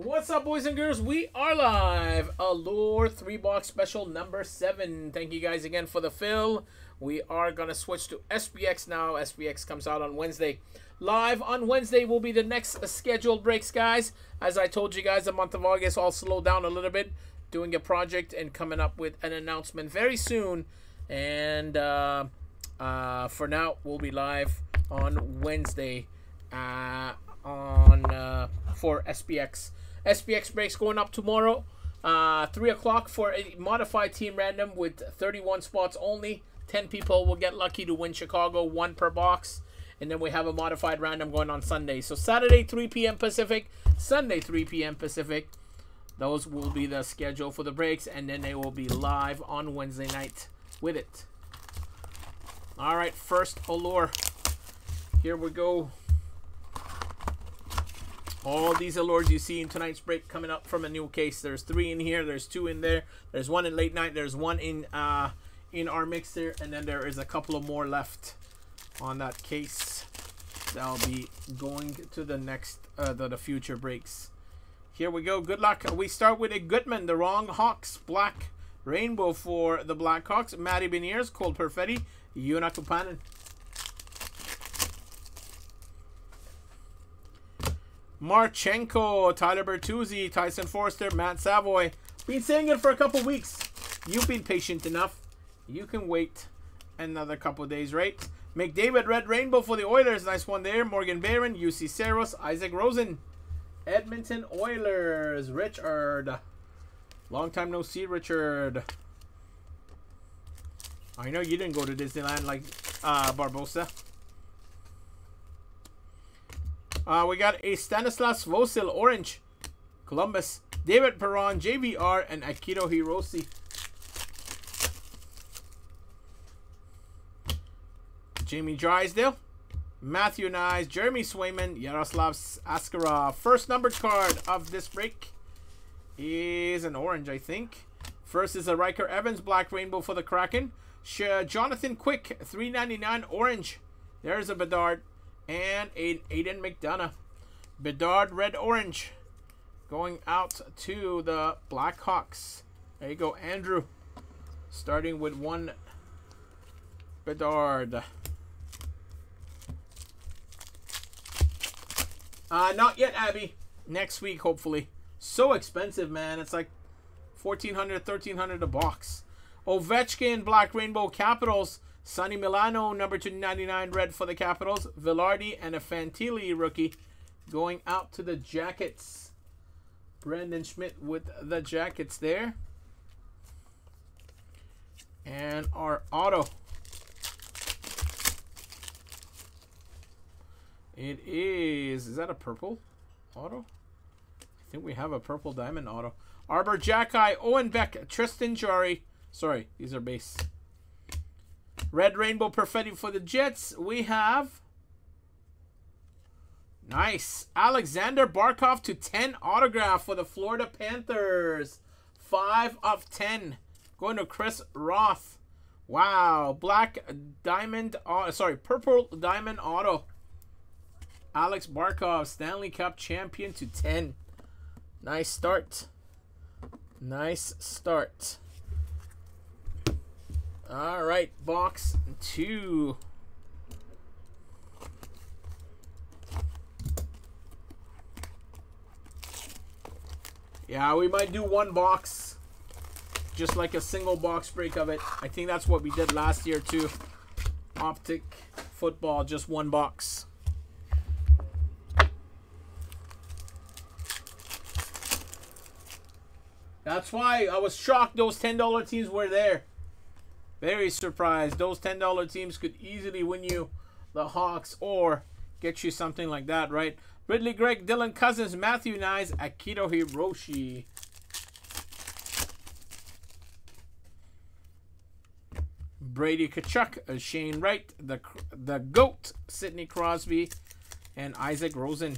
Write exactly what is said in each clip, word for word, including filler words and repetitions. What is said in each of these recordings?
What's up, boys and girls? We are live. Allure three box special number seven. Thank you guys again for the fill. We are going to switch to S P X now. S P X comes out on Wednesday. Live on Wednesday will be the next scheduled breaks, guys. As I told you guys, the month of August, I'll slow down a little bit, doing a project and coming up with an announcement very soon. And uh, uh, for now, we'll be live on Wednesday uh, on uh, for S P X. S P X breaks going up tomorrow, uh, three o'clock for a modified team random with thirty-one spots only. ten people will get lucky to win Chicago, one per box. And then we have a modified random going on Sunday. So Saturday, three p m Pacific, Sunday, three p m Pacific. Those will be the schedule for the breaks, and then they will be live on Wednesday night with it. All right, first Allure. Here we go. All these Allures you see in tonight's break coming up from a new case. There's three in here. There's two in there. There's one in late night. There's one in uh, in our mixer. And then there is a couple of more left on that case. That'll be going to the next, uh, the, the future breaks. Here we go. Good luck. We start with a Gutman, the wrong Hawks. Black Rainbow for the Blackhawks. Matty Beniers, Cole Perfetti, Yuna Kupanen. Marchenko, Tyler Bertuzzi, Tyson Forster, Matt Savoy. Been saying it for a couple weeks. You've been patient enough. You can wait another couple days, right? McDavid, Red Rainbow for the Oilers. Nice one there. Morgan Barron, U C Saros, Isaac Rosen. Edmonton Oilers, Richard. Long time no see, Richard. I know you didn't go to Disneyland like uh, Barbosa. Uh, we got a Stanislas Svosil, Orange, Columbus, David Perron, J V R, and Akito Hiroshi. Jamie Drysdale, Matthew Nyes, Jeremy Swayman, Yaroslav Askarov. First numbered card of this break is an orange, I think. First is a Riker Evans, Black Rainbow for the Kraken. Sh Jonathan Quick, three ninety-nine, Orange. There's a Bedard. And an Aiden McDonough. Bedard, Red, Orange. Going out to the Blackhawks. There you go, Andrew. Starting with one Bedard. Uh, not yet, Abby. Next week, hopefully. So expensive, man. It's like fourteen hundred dollars, thirteen hundred dollars a box. Ovechkin, Black Rainbow, Capitals. Sonny Milano, number two ninety-nine, Red for the Capitals. Velarde and a Fantilli rookie going out to the Jackets. Brendan Schmidt with the Jackets there. And our auto. It is... Is that a purple auto? I think we have a purple diamond auto. Arbor Jacki, Owen Beck, Tristan Jarry. Sorry, these are base. Red Rainbow Perfetti for the Jets. We have nice Alexander Barkov to ten autograph for the Florida Panthers. five of ten. Going to Chris Roth. Wow. Black Diamond, uh, sorry, Purple Diamond Auto. Alex Barkov, Stanley Cup champion to ten. Nice start. Nice start. All right, box two. Yeah, we might do one box, just like a single box break of it. I think that's what we did last year too. Optic football, just one box. That's why I was shocked those ten dollar teams were there. Very surprised. Those ten dollar teams could easily win you the Hawks or get you something like that, right? Ridley Gregg, Dylan Cousins, Matthew Nyes, Akito Hiroshi. Brady Tkachuk, Shane Wright, the, the GOAT, Sidney Crosby, and Isaac Rosen.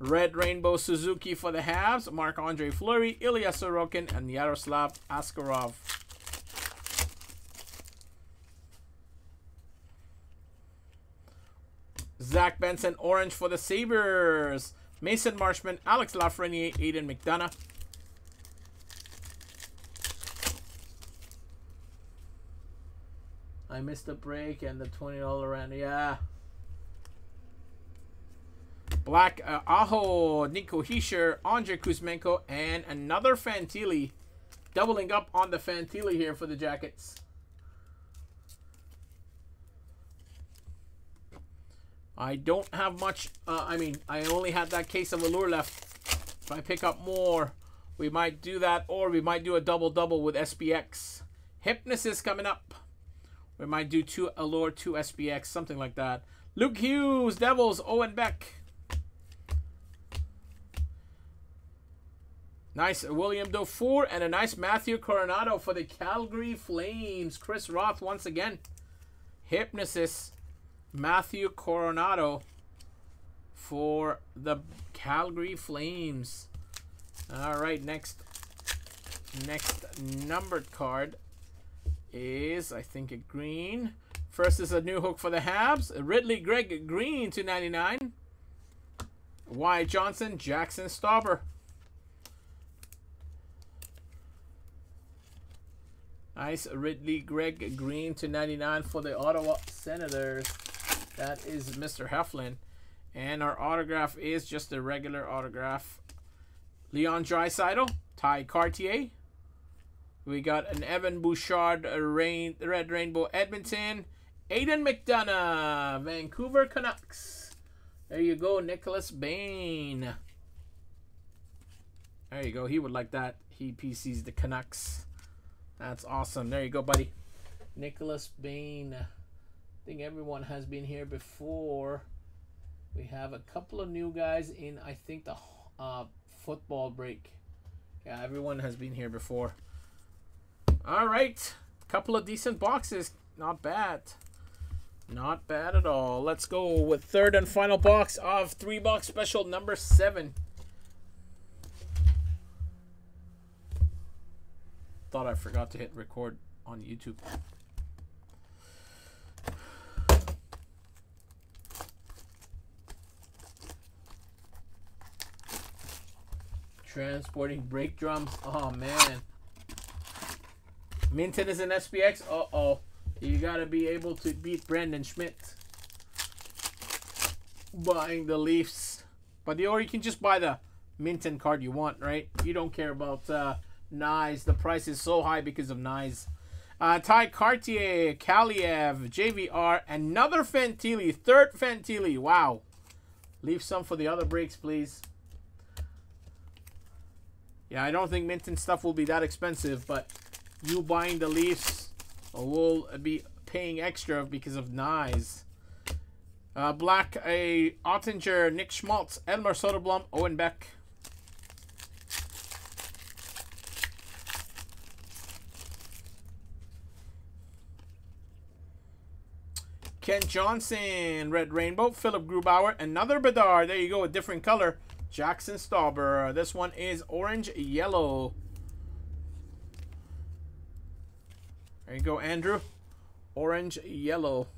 Red Rainbow Suzuki for the Habs, Marc-Andre Fleury, Ilya Sorokin, and Yaroslav Askarov. Zach Benson, orange for the Sabres. Mason Marchman, Alex Lafreniere, Aiden McDonough. I missed the break and the twenty dollar round. Yeah. Black uh, Aho, Nico Hischier, Andre Kuzmenko, and another Fantilli. Doubling up on the Fantilli here for the Jackets. I don't have much. Uh, I mean, I only had that case of Allure left. If I pick up more, we might do that, or we might do a double-double with S P X. Hypnosis coming up. We might do two Allure, two S P X, something like that. Luke Hughes, Devils, Owen Beck. Nice William Dufour and a nice Matthew Coronato for the Calgary Flames. Chris Roth once again. Hypnosis, Matthew Coronato for the Calgary Flames. All right, next, next numbered card is, I think, a green. First is a new hook for the Habs. Ridley Gregg, green two ninety-nine. Wyatt Johnson, Jackson Stauber. Nice Ridley Gregg, green two ninety-nine for the Ottawa Senators. That is Mister Heflin. And our autograph is just a regular autograph. Leon Draisaitl, Ty Cartier. We got an Evan Bouchard, Rain, Red Rainbow, Edmonton. Aiden McDonough, Vancouver Canucks. There you go, Nicholas Bain. There you go. He would like that. He P Cs the Canucks. That's awesome. There you go, buddy. Nicholas Bain. I think everyone has been here before. We have a couple of new guys in, I think, the uh, football break. Yeah, everyone has been here before. All right. Couple of decent boxes. Not bad. Not bad at all. Let's go with third and final box of three-box special number seven. Thought I forgot to hit record on YouTube. Transporting brake drums. Oh man. Minten is an S P X. Uh oh. You gotta be able to beat Brandon Schmidt. Buying the Leafs. But the or you can just buy the Minten card you want, right? You don't care about uh Nyes. The price is so high because of Nyes. Uh, Ty Cartier, Kaliev, J V R, another Fantilli, third Fantilli. Wow. Leave some for the other breaks, please. Yeah, I don't think Minten stuff will be that expensive, but you buying the Leafs will be paying extra because of Nyes. Uh, Black, a uh, Ottinger, Nick Schmaltz, Elmer Soderblom, Owen Beck. Ken Johnson, Red Rainbow, Philip Grubauer, another Bedard. There you go, a different color. Jackson Stauber. This one is orange, yellow. There you go, Andrew. Orange, yellow.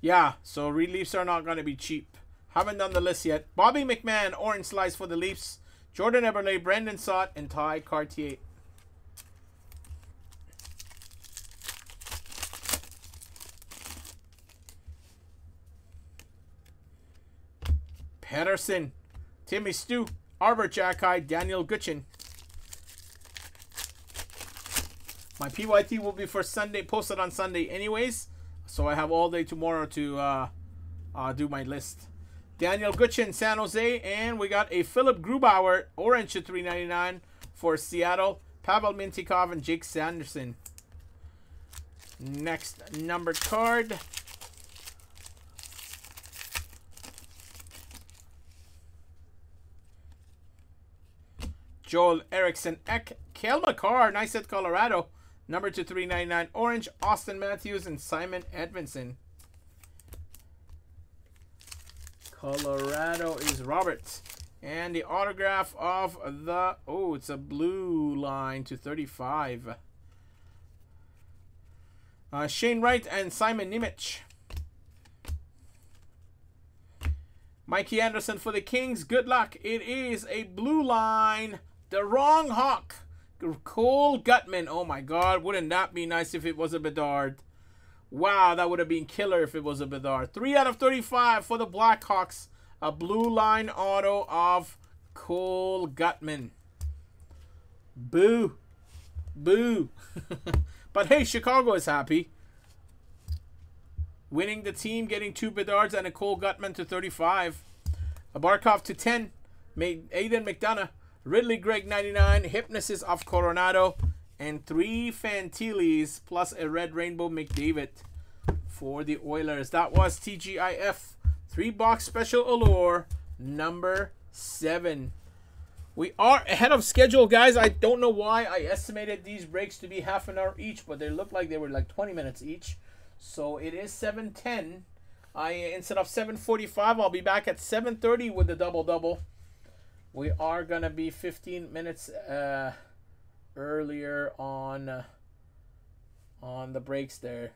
Yeah, so reliefs are not going to be cheap. Haven't done the list yet. Bobby McMahon, orange slice for the Leafs. Jordan Eberle, Brandon Saad, and Ty Cartier. Pedersen, Timmy Stu, Arbor Jacki, Daniel Gutchen. My P Y T will be for Sunday, posted on Sunday anyways. So I have all day tomorrow to uh, uh, do my list. Daniel Gutchen, San Jose. And we got a Philip Grubauer, orange to three ninety-nine for Seattle. Pavel Mintikov and Jake Sanderson. Next numbered card. Joel Erickson Eck, Cale Makar, nice at Colorado. Number to three ninety-nine, orange, Austin Matthews, and Simon Edvinson. Colorado is Roberts. And the autograph of the, oh, it's a blue line to thirty-five. Uh, Shane Wright and Simon Nimich. Mikey Anderson for the Kings. Good luck. It is a blue line. The wrong Hawk. Cole Gutman. Oh, my God. Wouldn't that be nice if it was a Bedard? Wow, that would have been killer if it was a Bedard. three out of thirty-five for the Blackhawks. A blue line auto of Cole Gutman. Boo. Boo. But, hey, Chicago is happy. Winning the team, getting two Bedards and a Cole Gutman to thirty-five. A Barkov to ten. Made Aiden McDonough. Ridley Gregg ninety-nine. Hypnosis of Coronato. And three Fantillis plus a Red Rainbow McDavid for the Oilers. That was T G I F. Three-box special Allure number seven. We are ahead of schedule, guys. I don't know why I estimated these breaks to be half an hour each, but they looked like they were like twenty minutes each. So it is seven ten. I instead of seven forty-five, I'll be back at seven thirty with the double double. We are gonna be fifteen minutes uh, earlier on uh, on the breaks there.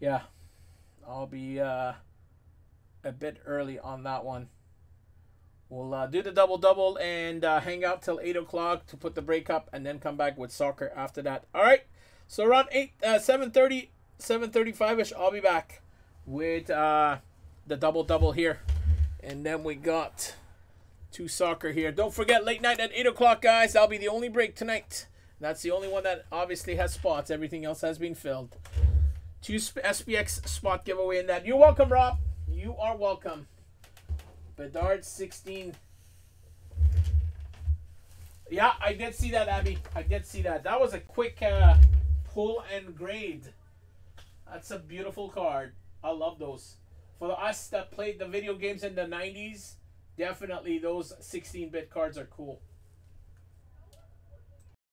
Yeah, I'll be uh, a bit early on that one. We'll uh, do the double-double and uh, hang out till eight o'clock to put the break up and then come back with soccer after that. All right, so around eight, uh, seven thirty, seven thirty-five-ish, I'll be back with uh, the double-double here. And then we got two soccer here. Don't forget, late night at eight o'clock, guys. That'll be the only break tonight. That's the only one that obviously has spots. Everything else has been filled. Two S P X spot giveaway in that. You're welcome, Rob. You are welcome. Bedard sixteen. Yeah, I did see that, Abby. I did see that. That was a quick uh, pull and grade. That's a beautiful card. I love those. For us that played the video games in the nineties, definitely those sixteen-bit cards are cool.